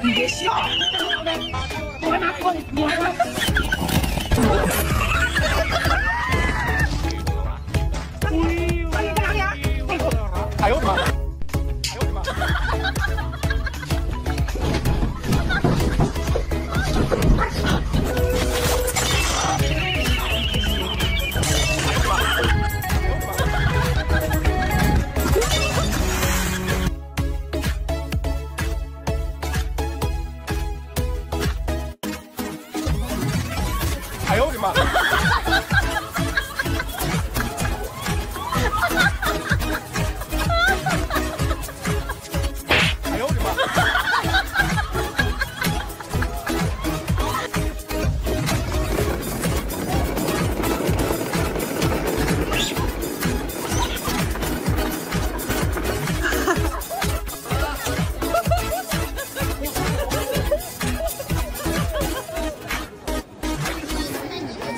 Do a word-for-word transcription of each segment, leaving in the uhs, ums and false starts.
你别笑，我还拿错了，我还拿错了。哎呦，干啥去？哎呦我的妈！哎呦我的妈！哎呦我的妈！哎呦我的妈！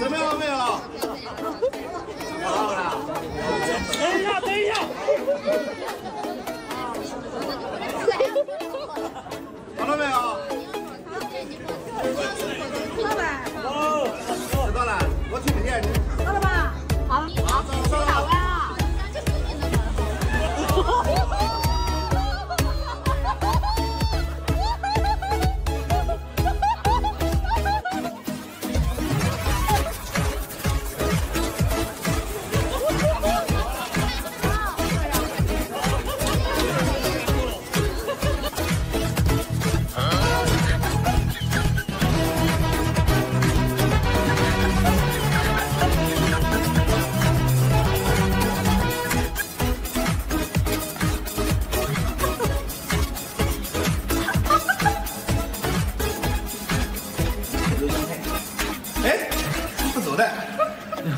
怎么样，妹啊？怎么了？等一下，等一下。好了没有？老板。哦，知道了，我去你店去。好了吧？好。好，走了。走啊！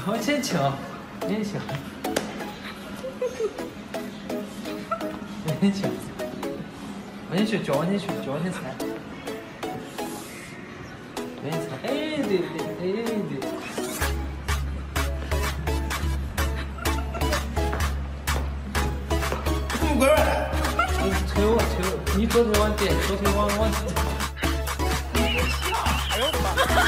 我真巧，真巧，真巧！往进去搅，往进去搅，往进踩，往进踩！哎，对对，哎对。 腿往腿，你左腿往前，左腿往往。哎呦我的妈！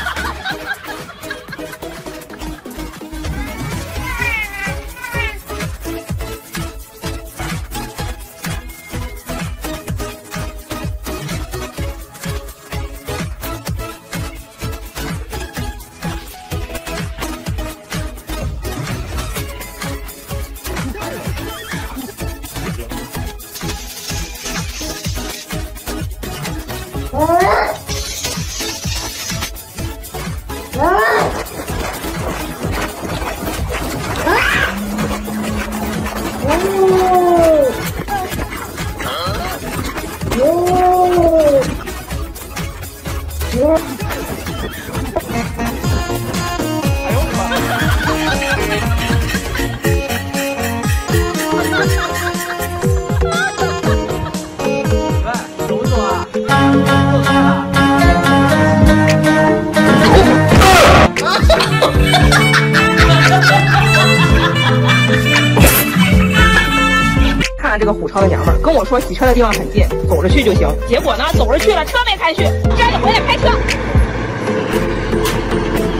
这个虎超的娘们儿跟我说洗车的地方很近，走着去就行。结果呢，走着去了，车没开去，这就回来开车。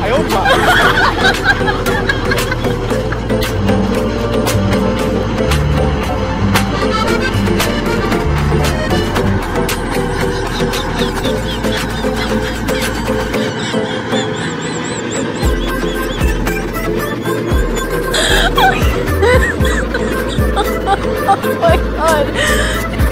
哎呦我的妈！Oh my god.